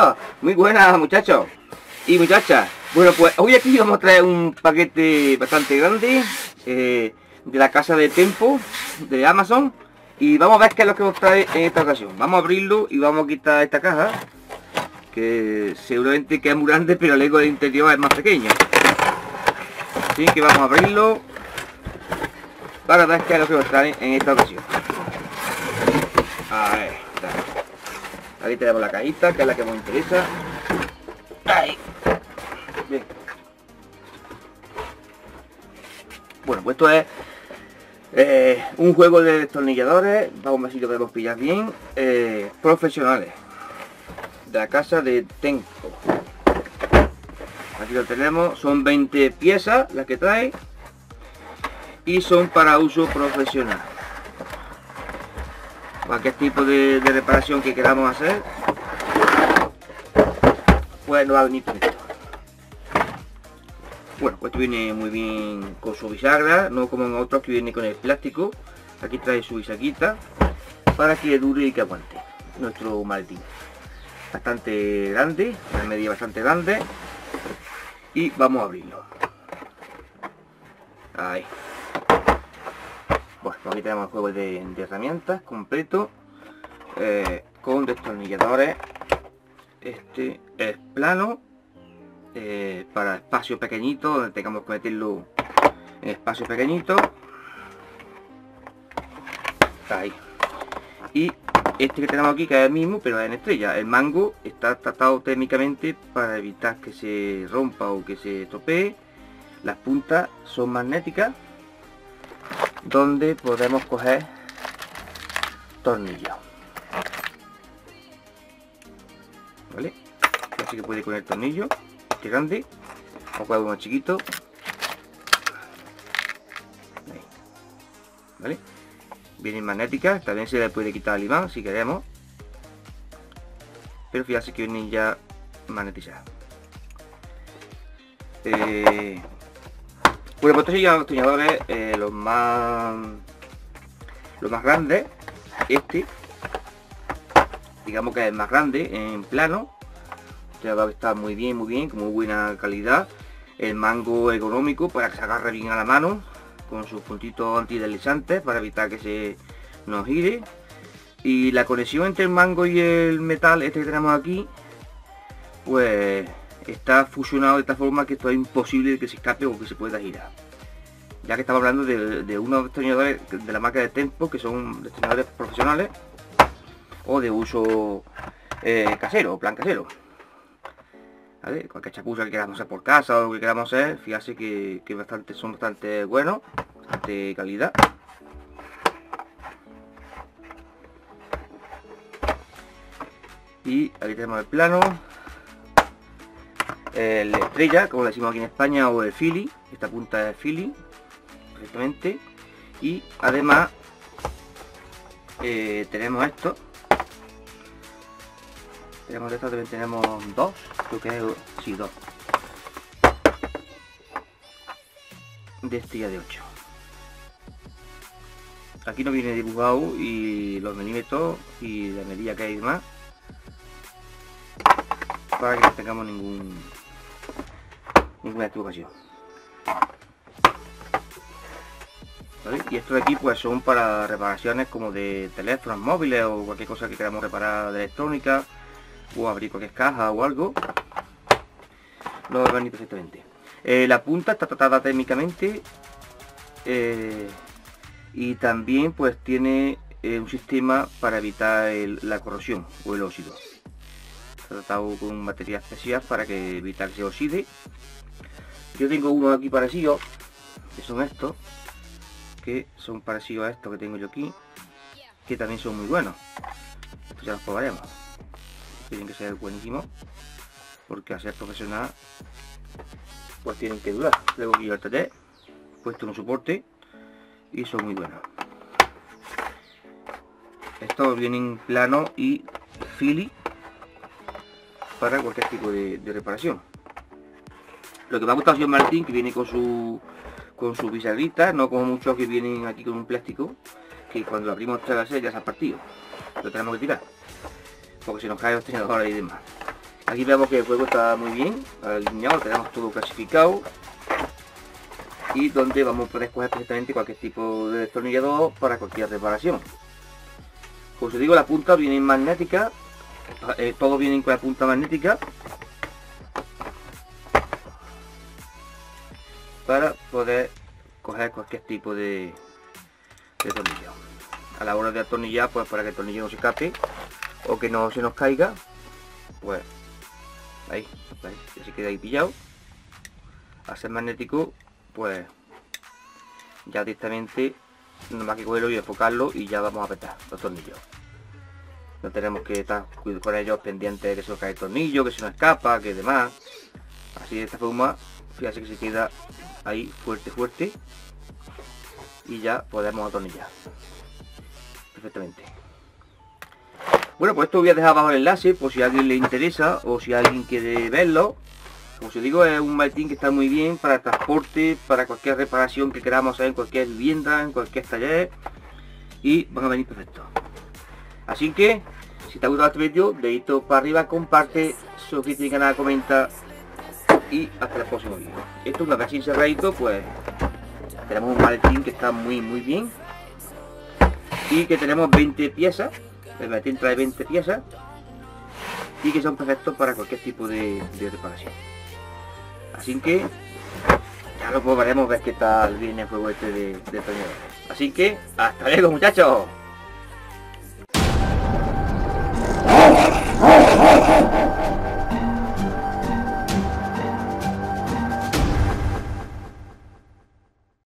Bienvenidos, muy buenas muchachos y muchachas. Bueno, pues hoy aquí vamos a traer un paquete bastante grande de la casa de TECCPO de Amazon, y vamos a ver qué es lo que nos trae en esta ocasión. Vamos a abrirlo y vamos a quitar esta caja, que seguramente que es muy grande, pero el ego del interior es más pequeño. Así que vamos a abrirlo para ver qué es lo que nos trae en esta ocasión. A ver, aquí tenemos la cajita, que es la que nos interesa. Ahí. Bien. Bueno, pues esto es un juego de destornilladores. Vamos a ver si lo podemos pillar bien. Profesionales, de la casa de TECCPO. Aquí lo tenemos. Son 20 piezas las que trae, y son para uso profesional. Cualquier tipo de reparación que queramos hacer, pues nos va a venir con esto. Bueno, pues esto viene muy bien con su bisagra, no como en otros que viene con el plástico. Aquí trae su bisaguita para que dure y que aguante nuestro maletín. Bastante grande, una medida bastante grande. Y vamos a abrirlo. Ahí. Bueno, aquí tenemos el juego de herramientas completo, con destornilladores. Este es plano, para espacios pequeñitos, donde tengamos que meterlo en espacios pequeñitos. Ahí. Y este que tenemos aquí, que es el mismo, pero es en estrella. El mango está tratado térmicamente para evitar que se rompa o que se estropee. Las puntas son magnéticas, donde podemos coger tornillos, ¿vale? Así que puede poner tornillo, este grande, o coger uno chiquito. Ahí. ¿Vale? Vienen magnéticas, también se le puede quitar el imán si queremos, pero fíjense que vienen ya magnetizadas. Bueno, pues estos serían los tornilladores, los más grandes. Este, digamos que es el más grande en plano. Este va a estar muy bien, con muy buena calidad. El mango económico para que se agarre bien a la mano, con sus puntitos antideslizantes para evitar que se nos gire. Y la conexión entre el mango y el metal, este que tenemos aquí, pues está fusionado de tal forma que esto es imposible que se escape o que se pueda girar. Ya que estamos hablando de unos destornilladores de la marca de TECCPO, que son destornilladores profesionales o de uso casero, plan casero. ¿Vale? Cualquier chapuza que queramos hacer por casa o lo que queramos hacer, fíjate que son bastante buenos, bastante calidad. Y aquí tenemos el plano, la estrella, como le decimos aquí en España, o el fili. Esta punta es fili perfectamente. Y además tenemos esto, tenemos de estas, también tenemos dos, creo que es, sí, dos de estilla de 8. Aquí no viene dibujado y los milímetros y la medida que hay más, para que no tengamos ninguna equivocación, ¿vale? Y esto de aquí pues son para reparaciones como de teléfonos móviles o cualquier cosa que queramos reparar de electrónica, o abrir cualquier caja o algo. No va a venir perfectamente. La punta está tratada térmicamente, y también pues tiene un sistema para evitar la corrosión o el óxido. Tratado con material especial para que evitar que se oxide. Yo tengo uno aquí parecido, que son estos, que son parecidos a estos que tengo yo aquí, que también son muy buenos. Estos ya los probaremos. Tienen que ser buenísimos, porque al ser profesional pues tienen que durar. Luego aquí yo al taller puesto un soporte y son muy buenos. Estos vienen plano y fili para cualquier tipo de reparación. Lo que me ha gustado es Martín, que viene con su bisagrita, no como muchos que vienen aquí con un plástico que cuando lo abrimos tres veces ya se ha partido, lo tenemos que tirar porque se nos cae los tenedores y demás. Aquí vemos que el juego está muy bien alineado, lo tenemos todo clasificado, y donde vamos a poder escoger perfectamente cualquier tipo de destornillador para cualquier reparación. Como os digo, la punta viene magnética, todo viene con la punta magnética para poder coger cualquier tipo de tornillo. A la hora de atornillar, pues para que el tornillo no se escape o que no se nos caiga, pues ahí ya se queda ahí pillado. Al ser magnético, pues ya directamente nada más que cogerlo y enfocarlo y ya vamos a apretar los tornillos. No tenemos que estar con ellos pendientes de que se nos cae el tornillo, que se nos escapa, que demás. Así, de esta forma, fíjense que se queda ahí fuerte y ya podemos atornillar perfectamente. Bueno, pues esto voy a dejar abajo el enlace por si a alguien le interesa o si alguien quiere verlo. Como os digo, es un maletín que está muy bien para transporte, para cualquier reparación que queramos hacer en cualquier vivienda, en cualquier taller, y van a venir perfecto. Así que, si te ha gustado este vídeo, dedito para arriba, comparte, suscríbete al canal, comenta, y hasta el próximo vídeo. Esto es una vez encerradito, pues tenemos un maletín que está muy bien, y que tenemos 20 piezas. El maletín trae 20 piezas y que son perfectos para cualquier tipo de reparación. Así que ya lo podremos ver que tal viene el juego este de tornilladores. Así que hasta luego, muchachos.